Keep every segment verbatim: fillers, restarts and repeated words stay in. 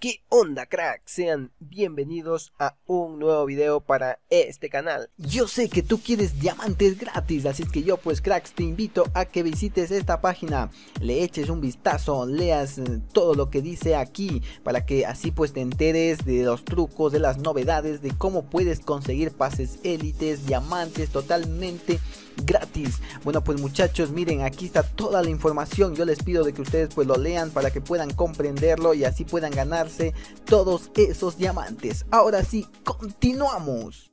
¿Qué onda, crack? Sean bienvenidos a un nuevo video para este canal. Yo sé que tú quieres diamantes gratis, así es que yo pues, cracks, te invito a que visites esta página, le eches un vistazo, leas todo lo que dice aquí, para que así pues te enteres de los trucos, de las novedades, de cómo puedes conseguir pases élites, diamantes totalmente gratis. Bueno pues muchachos, miren, aquí está toda la información. Yo les pido de que ustedes pues lo lean para que puedan comprenderlo y así puedan ganarse todos esos diamantes. Ahora sí, continuamos.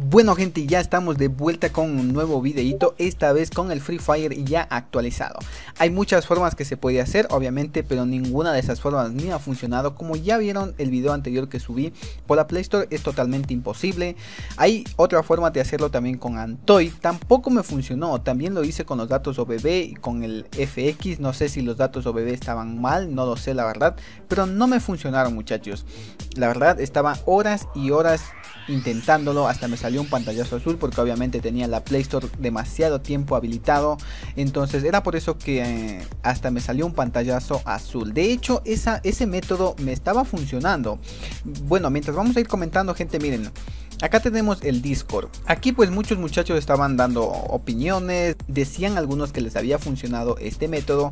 Bueno gente, ya estamos de vuelta con un nuevo videito, esta vez con el Free Fire ya actualizado. Hay muchas formas que se puede hacer, obviamente, pero ninguna de esas formas ni ha funcionado. Como ya vieron el video anterior que subí por la Play Store, es totalmente imposible. Hay otra forma de hacerlo también con Antoy, tampoco me funcionó. También lo hice con los datos O B B y con el F X, no sé si los datos O B B estaban mal, no lo sé la verdad, pero no me funcionaron muchachos. La verdad, estaba horas y horas intentándolo, hasta me salió un pantallazo azul porque obviamente tenía la Play Store demasiado tiempo habilitado, entonces era por eso que eh, hasta me salió un pantallazo azul. De hecho esa, ese método me estaba funcionando. Bueno, mientras vamos a ir comentando gente, miren, acá tenemos el Discord. Aquí pues muchos muchachos estaban dando opiniones, decían algunos que les había funcionado este método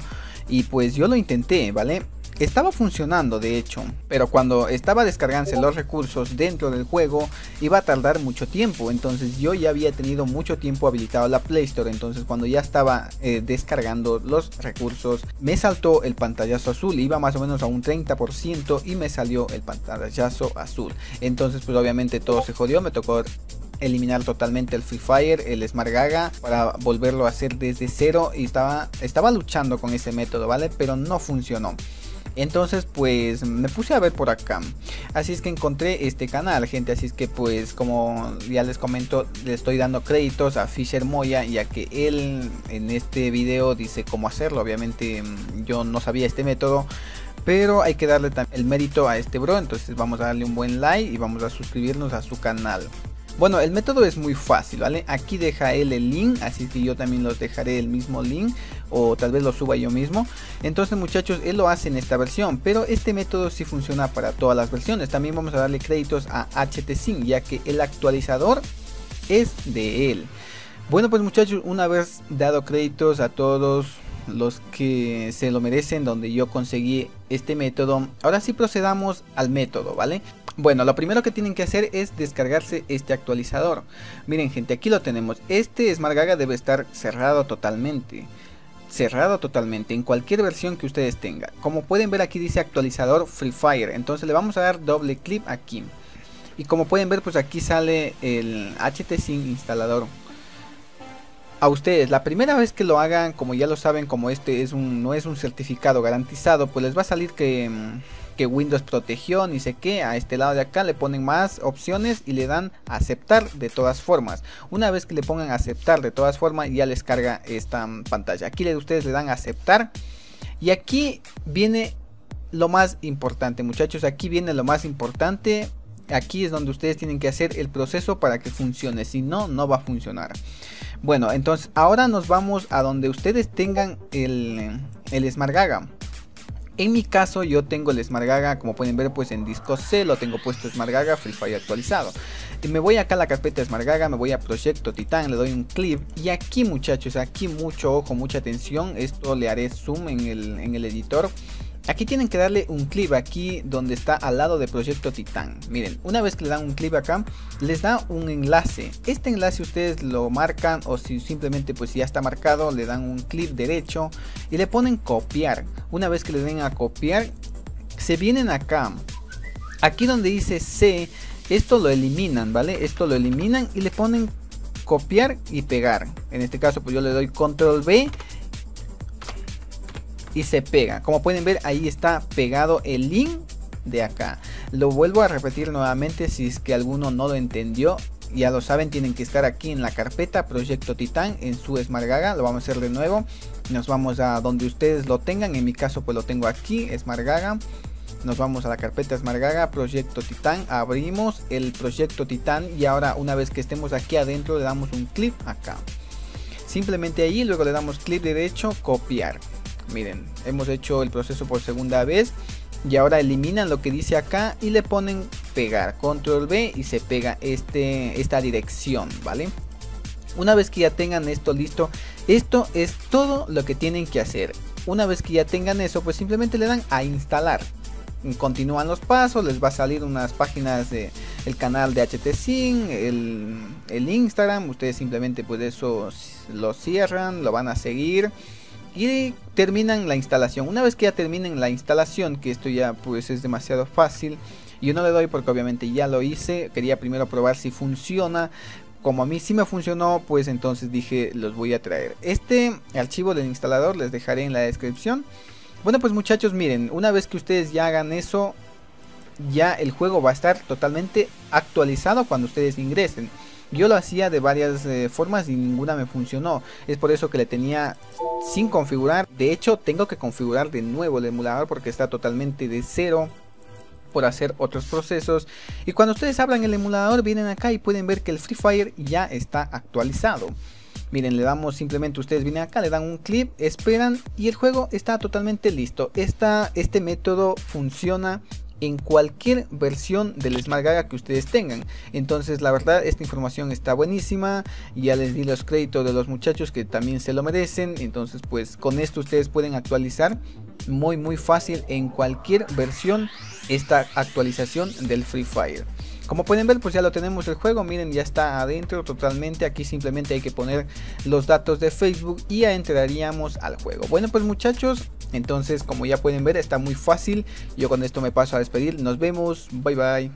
y pues yo lo intenté, ¿vale? Estaba funcionando de hecho, pero cuando estaba descargándose los recursos dentro del juego iba a tardar mucho tiempo, entonces yo ya había tenido mucho tiempo habilitado la Play Store, entonces cuando ya estaba eh, descargando los recursos me saltó el pantallazo azul, iba más o menos a un treinta por ciento y me salió el pantallazo azul, entonces pues obviamente todo se jodió, me tocó eliminar totalmente el Free Fire, el Smart Gaga, para volverlo a hacer desde cero y estaba, estaba luchando con ese método, ¿vale? Pero no funcionó. Entonces pues me puse a ver por acá, así es que encontré este canal gente, así es que pues como ya les comento, le estoy dando créditos a Fisher Moya, ya que él en este video dice cómo hacerlo. Obviamente yo no sabía este método, pero hay que darle el mérito a este bro, entonces vamos a darle un buen like y vamos a suscribirnos a su canal. Bueno, el método es muy fácil, ¿vale? Aquí deja él el link, así que yo también los dejaré el mismo link o tal vez lo suba yo mismo. Entonces muchachos, él lo hace en esta versión, pero este método sí funciona para todas las versiones. También vamos a darle créditos a H T S I M, ya que el actualizador es de él. Bueno pues muchachos, una vez dado créditos a todos los que se lo merecen, donde yo conseguí este método, ahora sí procedamos al método, ¿vale? Bueno, lo primero que tienen que hacer es descargarse este actualizador. Miren gente, aquí lo tenemos. Este Smart Gaga debe estar cerrado totalmente. Cerrado totalmente en cualquier versión que ustedes tengan. Como pueden ver aquí dice actualizador Free Fire. Entonces le vamos a dar doble clic aquí. Y como pueden ver pues aquí sale el H T S I M instalador. A ustedes, la primera vez que lo hagan, como ya lo saben, como este es un, no es un certificado garantizado, pues les va a salir que, que Windows protegió, ni sé qué. A este lado de acá le ponen más opciones y le dan aceptar de todas formas. Una vez que le pongan aceptar de todas formas, ya les carga esta pantalla. Aquí le, ustedes le dan aceptar y aquí viene lo más importante, muchachos, aquí viene lo más importante. Aquí es donde ustedes tienen que hacer el proceso para que funcione, si no, no va a funcionar. Bueno, entonces ahora nos vamos a donde ustedes tengan el, el Smart Gaga. En mi caso yo tengo el Smart Gaga, como pueden ver pues en disco C lo tengo puesto Smart Gaga Free Fire actualizado. Y me voy acá a la carpeta Smart Gaga, me voy a Proyecto Titán, le doy un clip y aquí muchachos, aquí mucho ojo, mucha atención, esto le haré zoom en el, en el editor. Aquí tienen que darle un clip aquí donde está al lado de Proyecto Titán. Miren, una vez que le dan un clip acá, les da un enlace. Este enlace ustedes lo marcan o si simplemente pues ya está marcado, le dan un clic derecho y le ponen copiar. Una vez que le den a copiar, se vienen acá. Aquí donde dice C, esto lo eliminan, ¿vale? Esto lo eliminan y le ponen copiar y pegar. En este caso pues yo le doy control V. Y se pega, como pueden ver ahí está pegado el link de acá. Lo vuelvo a repetir nuevamente si es que alguno no lo entendió, ya lo saben, tienen que estar aquí en la carpeta Proyecto Titán en su Smart Gaga. Lo vamos a hacer de nuevo, nos vamos a donde ustedes lo tengan, en mi caso pues lo tengo aquí Smart Gaga nos vamos a la carpeta Smart Gaga, Proyecto Titán, abrimos el Proyecto Titán y ahora una vez que estemos aquí adentro le damos un clic acá, simplemente allí, luego le damos clic derecho, copiar. Miren, hemos hecho el proceso por segunda vez y ahora eliminan lo que dice acá y le ponen pegar, control B y se pega este, esta dirección, ¿vale? Una vez que ya tengan esto listo, esto es todo lo que tienen que hacer. Una vez que ya tengan eso, pues simplemente le dan a instalar. Continúan los pasos, les va a salir unas páginas de el canal de H T S I M, el, el Instagram. Ustedes simplemente pues eso lo cierran, lo van a seguir y terminan la instalación. Una vez que ya terminen la instalación, que esto ya pues es demasiado fácil, yo no le doy porque obviamente ya lo hice, quería primero probar si funciona. Como a mí sí me funcionó, pues entonces dije los voy a traer. Este archivo del instalador les dejaré en la descripción. Bueno pues muchachos, miren, una vez que ustedes ya hagan eso, ya el juego va a estar totalmente actualizado cuando ustedes ingresen. Yo lo hacía de varias eh, formas y ninguna me funcionó. Es por eso que le tenía sin configurar. De hecho tengo que configurar de nuevo el emulador porque está totalmente de cero, por hacer otros procesos. Y cuando ustedes abran el emulador vienen acá y pueden ver que el Free Fire ya está actualizado. Miren, le damos simplemente, ustedes vienen acá, le dan un clip, esperan y el juego está totalmente listo. Esta, este método funciona en cualquier versión del Smart Gaga que ustedes tengan. Entonces la verdad esta información está buenísima. Ya les di los créditos de los muchachos que también se lo merecen. Entonces pues con esto ustedes pueden actualizar muy muy fácil en cualquier versión esta actualización del Free Fire. Como pueden ver pues ya lo tenemos el juego, miren, ya está adentro totalmente. Aquí simplemente hay que poner los datos de Facebook y ya entraríamos al juego. Bueno pues muchachos, entonces como ya pueden ver está muy fácil. Yo con esto me paso a despedir, nos vemos, bye bye.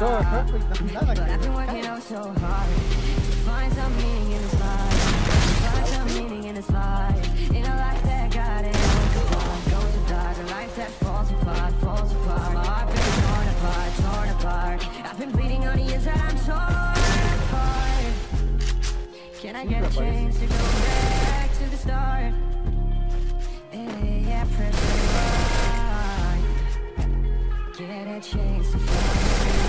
But I've been working out so hard to find some meaning in this life, find some meaning in this life, in a life that got it all, goes to die, a life that falls apart, falls apart, my heart been torn apart, torn apart, I've been bleeding on the years that I'm torn apart, can I get a chance to go back to the start, hey, yeah, perfect, get a chance to fly.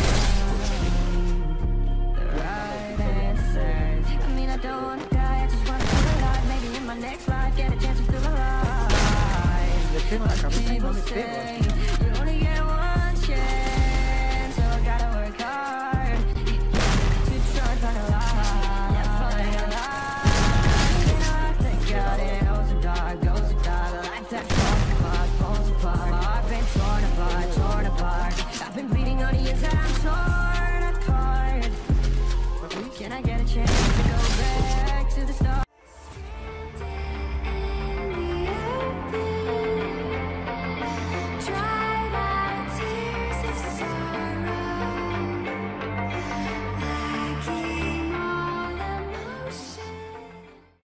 People say you only get one chance, so I gotta work hard to try to find a lie, find a lie. And I think got it, goes to die, goes to die, a life that falls apart, falls apart. My heart been torn apart, torn apart. I've been bleeding on the years that I'm torn apart. Can I get a chance?